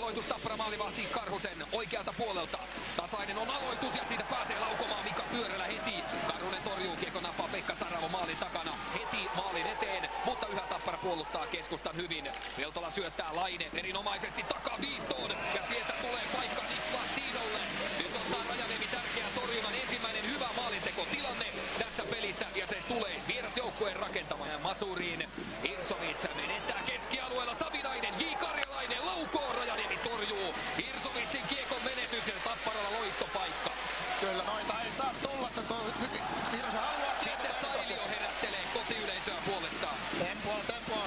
Aloitus Tappara maalivahti Karhusen oikealta puolelta. Tasainen on aloitus ja siitä pääsee laukomaan Mika Pyörälä heti. Karhunen torjuu, kiekko nappaa Pekka Saramo maalin takana heti maalin eteen, mutta yhä Tappara puolustaa keskustan hyvin. Veltola syöttää, Laine erinomaisesti takaviistoon ja sieltä tulee paikka Niklas Tiinolle. Nyt ottaa Rajaniemi tärkeä torjunnan, ensimmäinen hyvä maalintekotilanne tässä pelissä ja se tulee vierasjoukkueen rakentamaan masuriin. Irsovitsä menettää keskialueella, Savinainen Karjalainen laukoo, Rajaniemi torjuu. Irsovitsin kiekon menetyksen, Tapparalla loistopaikka. Kyllä noita ei saa tulla, että sitten Sailio herättelee kotiyleisöä puolestaan. Tempoa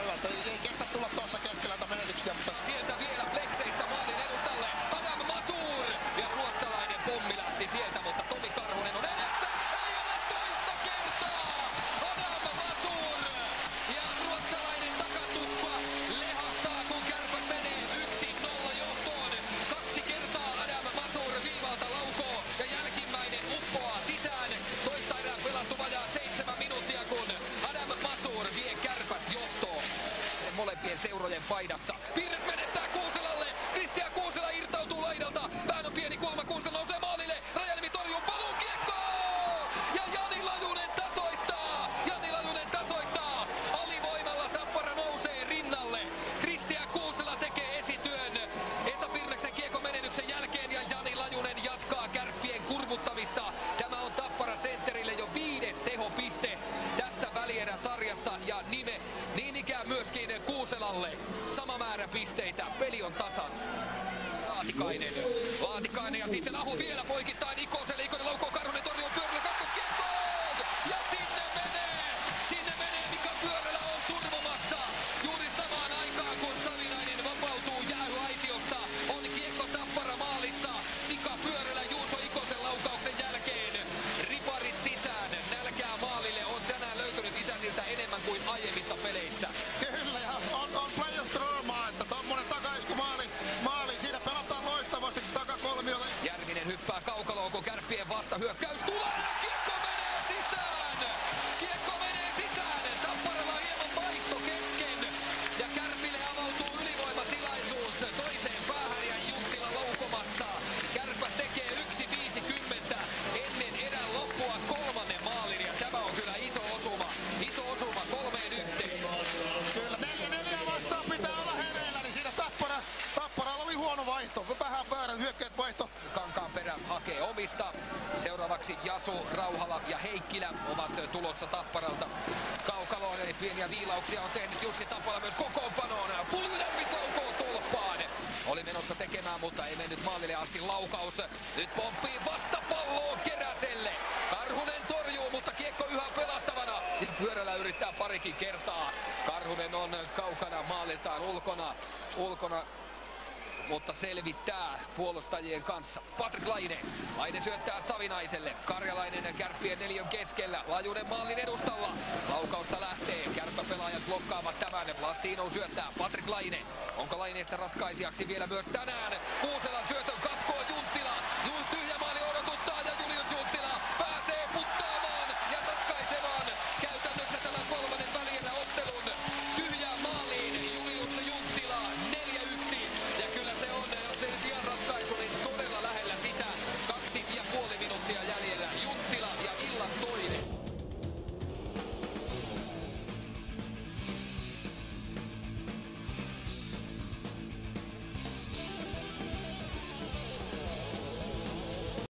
hyvältä, ei kestä tulla tuossa keskellä menetyksiä, mutta sieltä vielä plekseistä maalin edustalle Adam Mazur ja ruotsalainen pommi lähti sieltä, mutta Tomi Karhunen on edessä. Ei ole toista kertaa. Adam Mazur ja ruotsalainen takatukka lehahtaa, kun Kärpät menee 1-0 johtoon. 2 kertaa Adam Mazur viivalta laukoo ja jälkimmäinen uppoaa sisään. Toista erää pelattu vajaa 7 minuuttia, kun Adam Mazur vie Kärpät johtoon. Molempien seurojen paidassa. Pirnes menettää Kuuselalle. Kristian Kuusela irtautuu laidalta. Vähän on pieni kulma. Kuusela nousee maalille. Rajaniemi torjuu paluun kiekkoon. Ja Jani Lajunen tasoittaa. Alivoimalla Tappara nousee rinnalle. Kristian Kuusela tekee esityön Esa Pirneksen kiekon menetyksen jälkeen. Ja Jani Lajunen jatkaa kärppien kurvuttamista. Tämä on Tappara sentterille jo 5. tehopiste tässä välierä-sarjassa. Ja nime niin ikään myöskin Kuuselalle. Sama määrä pisteitä. Peli on tasan. Laatikainen ja sitten Aho vielä poikittain Ikoselle. Ikonen laukoo, Karhunen torjuu, Pyörälä katkokiekkoon! Ja sinne menee Mika Pyörälä on survomassa. Juuri samaan aikaan kun Savinainen vapautuu jäähyaitiosta, on kiekko Tappara maalissa. Mika Pyörälä Juuso Ikosen laukauksen jälkeen. Riparit sisään, nälkää maalille on tänään löytynyt isäniltä enemmän kuin aiemmissa peleissä. Kyllä, ja on playoff-draamaa, että tommonen takaiskumaali, siinä pelataan loistavasti takakolmiolle. Järvinen hyppää kaukaloon, kun kärppien vastahyökkäys tulee ja kiekko menee sisään! Tapparalla hieman vaihto kesken ja Kärpille avautuu ylivoimatilaisuus toiseen päähän ja Juttila laukomassa. Kärpät tekee 1.50 ennen erän loppua kolmannen maalin ja tämä on kyllä iso osuma 3-1. Kyllä 4-4 vastaan pitää olla hereillä, niin siinä Tapparalla oli huono vaihto, vähän väärän hyökkäät vaihto. Kankaanperä hakee omista. Seuraavaksi Jasu, Rauhala ja Heikkilä ovat tulossa Tapparalta kaukaloon, eli pieniä viilauksia on tehnyt Jussi Tapola myös kokoonpanoon. Puljujärvi laukoo tolppaan. Oli menossa tekemään, mutta ei mennyt maalille asti laukaus. Nyt pomppii vastapalloa Keräselle. Karhunen torjuu, mutta kiekko yhä pelattavana. Pyörälä yrittää parikin kertaa. Karhunen on kaukana maaliltaan ulkona. Mutta selvittää puolustajien kanssa. Patrik Laine. Laine syöttää Savinaiselle. Karjalainen kärppien neljön keskellä. Lajunen maalin edustalla. Laukausta lähtee. Kärppäpelaajat blokkaavat tämän. Plastino syöttää. Patrik Laine. Onko Laineesta ratkaisijaksi vielä myös tänään? Kuuselan syötön katko.